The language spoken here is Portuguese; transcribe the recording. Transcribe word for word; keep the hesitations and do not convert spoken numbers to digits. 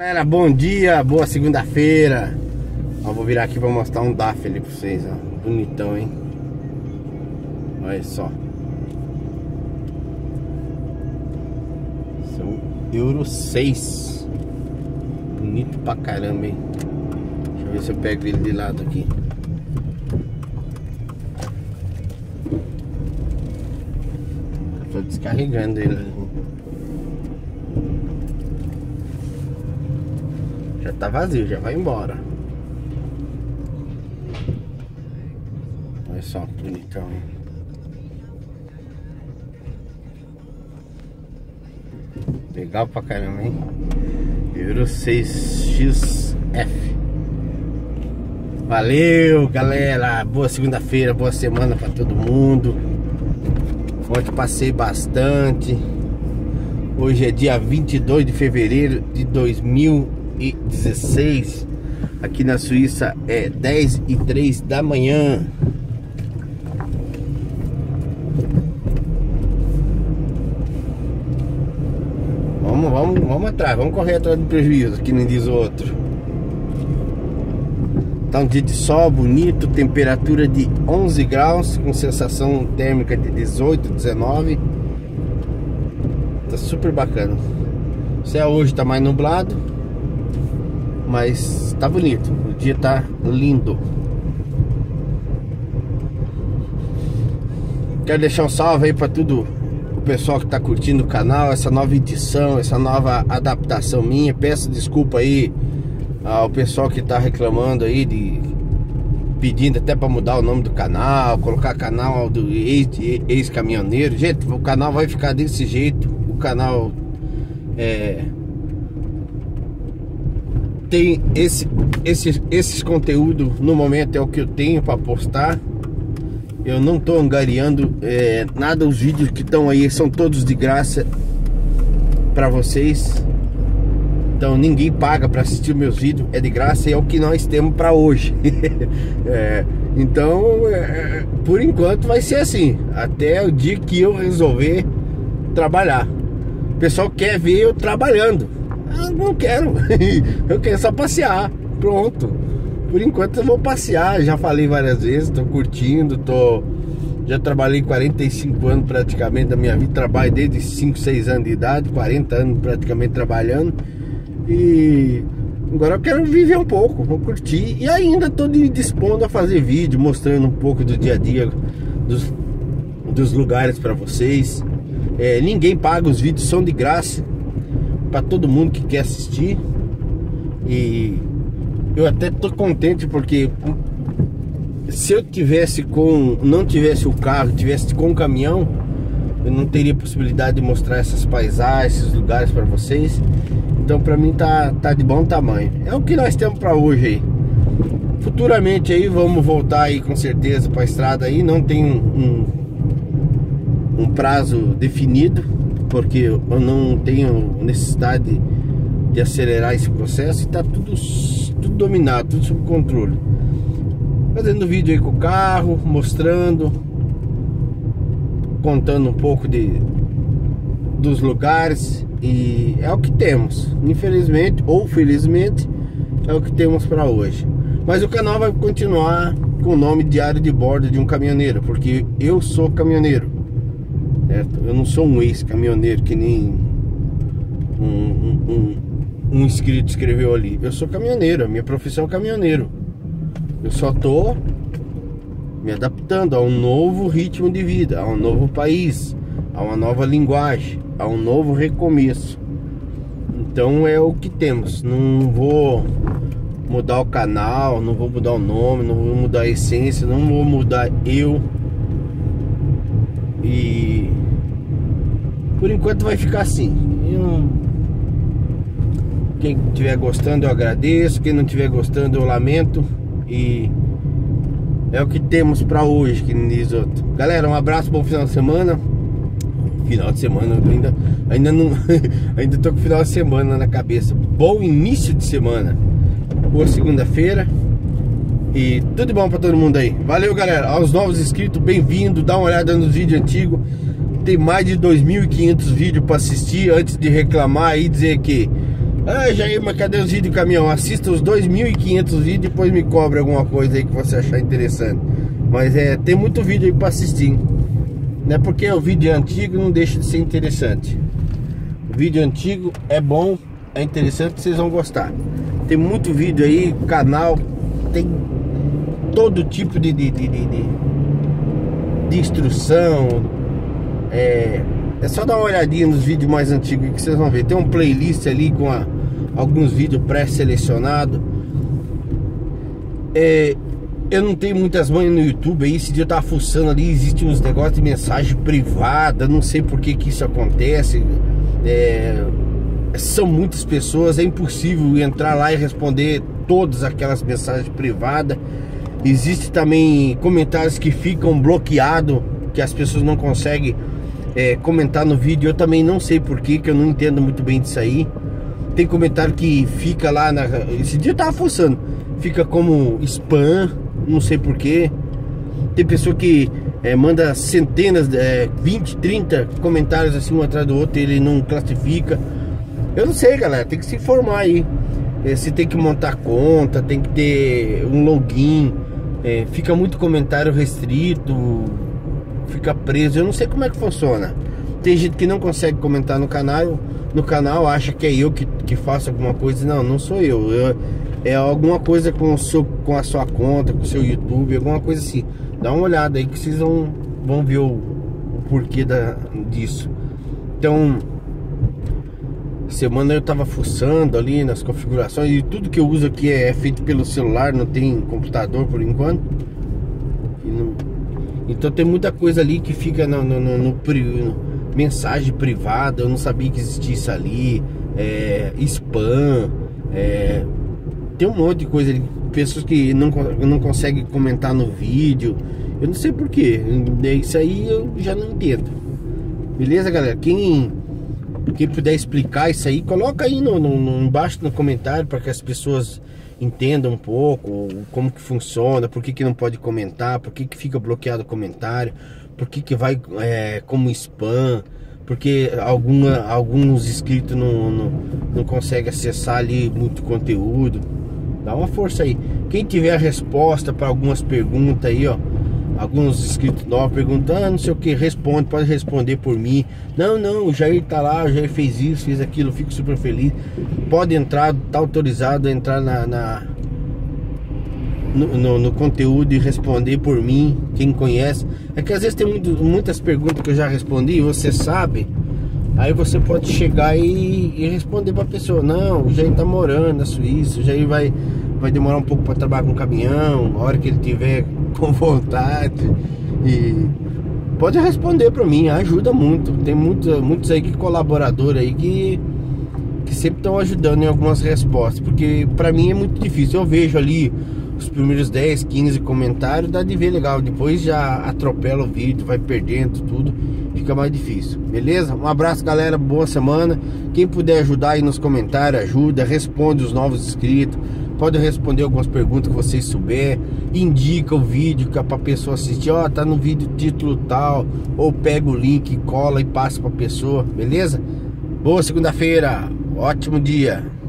Galera, bom dia, boa segunda-feira. Ó, vou virar aqui pra mostrar um D A F ali pra vocês, ó. Bonitão, hein? Olha só. Esse é o Euro seis. Bonito pra caramba, hein? Deixa eu ver se eu pego ele de lado aqui. Eu tô descarregando ele ali. Já tá vazio, já vai embora. Olha só que bonitão, hein? Legal pra caramba, hein? Euro seis X F. Valeu, galera! Boa segunda-feira, boa semana pra todo mundo. Ontem passei bastante. Hoje é dia vinte e dois de fevereiro de dois mil e dezesseis. Aqui na Suíça é dez e três da manhã. Vamos, vamos, vamos atrás, vamos correr atrás do prejuízo, que nem diz o outro. Tá um dia de sol bonito, temperatura de onze graus, com sensação térmica de dezoito, dezenove. Tá super bacana. O céu hoje tá mais nublado, mas tá bonito, o dia tá lindo. Quero deixar um salve aí pra tudo o pessoal que tá curtindo o canal, essa nova edição, essa nova adaptação minha. Peço desculpa aí ao pessoal que tá reclamando aí, de pedindo até pra mudar o nome do canal, colocar canal do ex-caminhoneiro. Gente, o canal vai ficar desse jeito. O canal é... tem esse, esses, esses conteúdos no momento é o que eu tenho para postar. Eu não tô angariando é, nada. Os vídeos que estão aí são todos de graça para vocês, então ninguém paga para assistir meus vídeos, é de graça e é o que nós temos para hoje. É, então é, por enquanto vai ser assim até o dia que eu resolver trabalhar. O pessoal quer ver eu trabalhando. Eu não quero, eu quero só passear, pronto. Por enquanto eu vou passear, já falei várias vezes, tô curtindo, tô... já trabalhei quarenta e cinco anos praticamente da minha vida, trabalho desde cinco, seis anos de idade, quarenta anos praticamente trabalhando. E agora eu quero viver um pouco, vou curtir e ainda tô me dispondo a fazer vídeo, mostrando um pouco do dia a dia, dos, dos lugares pra vocês. É, ninguém paga, os vídeos são de graça para todo mundo que quer assistir. E eu até tô contente porque se eu tivesse com não tivesse o carro, tivesse com o caminhão, eu não teria possibilidade de mostrar essas paisagens, esses lugares para vocês. Então para mim tá tá de bom tamanho. É o que nós temos para hoje aí. Futuramente aí vamos voltar aí com certeza para a estrada aí. Não tem um, um, um prazo definido, porque eu não tenho necessidade de acelerar esse processo. E tá tudo, tudo dominado, tudo sob controle. Fazendo vídeo aí com o carro, mostrando, contando um pouco de, dos lugares. E é o que temos, infelizmente ou felizmente, é o que temos para hoje. Mas o canal vai continuar com o nome Diário de Bordo de um Caminhoneiro, porque eu sou caminhoneiro. Eu não sou um ex-caminhoneiro que nem um, um, um, um inscrito escreveu ali. Eu sou caminhoneiro, a minha profissão é caminhoneiro. Eu só tô me adaptando a um novo ritmo de vida, a um novo país, a uma nova linguagem, a um novo recomeço. Então é o que temos. Não vou mudar o canal, não vou mudar o nome, não vou mudar a essência, não vou mudar eu. E por enquanto vai ficar assim. Eu... Quem estiver gostando eu agradeço, quem não estiver gostando eu lamento. E é o que temos pra hoje, que diz outro. Galera, um abraço, bom final de semana. Final de semana ainda, ainda não. Ainda tô com o final de semana na cabeça. Bom início de semana. Boa segunda-feira. E tudo de bom pra todo mundo aí. Valeu, galera. Aos novos inscritos, bem-vindo. Dá uma olhada nos vídeos antigos. Tem mais de dois mil e quinhentos vídeos pra assistir. Antes de reclamar e dizer que Ah, Jair, mas cadê os vídeos do caminhão? Assista os dois mil e quinhentos vídeos e depois me cobre alguma coisa aí que você achar interessante. Mas é, tem muito vídeo aí pra assistir. Não é porque o vídeo é antigo, não deixa de ser interessante. O vídeo antigo é bom, é interessante, vocês vão gostar. Tem muito vídeo aí, canal, tem todo tipo de, de, de, de, de instrução. É, é só dar uma olhadinha nos vídeos mais antigos que vocês vão ver. Tem um playlist ali com a, alguns vídeos pré-selecionados. É, eu não tenho muitas manhas no YouTube aí. Esse dia eu tava fuçando ali, existe uns negócios de mensagem privada, não sei por que que isso acontece. É, são muitas pessoas, é impossível entrar lá e responder todas aquelas mensagens privadas. Existe também comentários que ficam bloqueados, que as pessoas não conseguem é, comentar no vídeo. Eu também não sei por que, que eu não entendo muito bem disso aí. Tem comentário que fica lá na... Esse dia eu tava fuçando, fica como spam, não sei por que. Tem pessoa que É, manda centenas, é, vinte, trinta comentários assim um atrás do outro e ele não classifica. Eu não sei, galera, tem que se informar aí. É, você tem que montar conta, tem que ter um login. É, fica muito comentário restrito, fica preso. Eu não sei como é que funciona. Tem gente que não consegue comentar no canal, no canal acha que é eu que, que faço alguma coisa. Não, não sou eu. eu É alguma coisa com, o seu, com a sua conta, com o seu YouTube, alguma coisa assim. Dá uma olhada aí que vocês vão, vão ver o, o porquê da, disso. Então, semana eu tava fuçando ali nas configurações. E tudo que eu uso aqui é, é feito pelo celular, não tem computador por enquanto. E não, então tem muita coisa ali que fica no, no, no, no, no mensagem privada. Eu não sabia que existia isso ali. É, spam, é... tem um monte de coisa ali, pessoas que não, não conseguem comentar no vídeo. Eu não sei porquê, isso aí eu já não entendo. Beleza, galera? Quem, quem puder explicar isso aí, coloca aí no, no, no, embaixo no comentário para que as pessoas entendam um pouco como que funciona, por que que não pode comentar, por que que fica bloqueado o comentário, por que que vai é, como spam, porque alguma, alguns inscritos não, não, não conseguem acessar ali muito conteúdo. Dá uma força aí. Quem tiver a resposta para algumas perguntas aí, ó, alguns inscritos novos perguntando, ah, não sei o que, responde, pode responder por mim. Não, não, o Jair tá lá, o Jair fez isso, fez aquilo, fico super feliz. Pode entrar, tá autorizado a entrar na, na no, no, no conteúdo e responder por mim. Quem conhece, é que às vezes tem muito, muitas perguntas que eu já respondi, você sabe. Aí você pode chegar e, e responder pra pessoa. Não, o Jair tá morando na Suíça, o Jair vai, vai demorar um pouco pra trabalhar com o caminhão, a hora que ele tiver com vontade. E pode responder pra mim, ajuda muito. Tem muitos, muitos aí que colaboradores aí que, que sempre estão ajudando em algumas respostas, porque pra mim é muito difícil. Eu vejo ali os primeiros dez, quinze comentários, dá de ver legal, depois já atropela o vídeo, vai perdendo tudo, fica mais difícil, beleza? Um abraço, galera, boa semana. Quem puder ajudar aí nos comentários, ajuda, responde os novos inscritos, pode responder algumas perguntas que vocês souber, indica o vídeo que é pra pessoa assistir, ó, tá no vídeo título tal, ou pega o link, cola e passa pra pessoa, beleza? Boa segunda-feira, ótimo dia!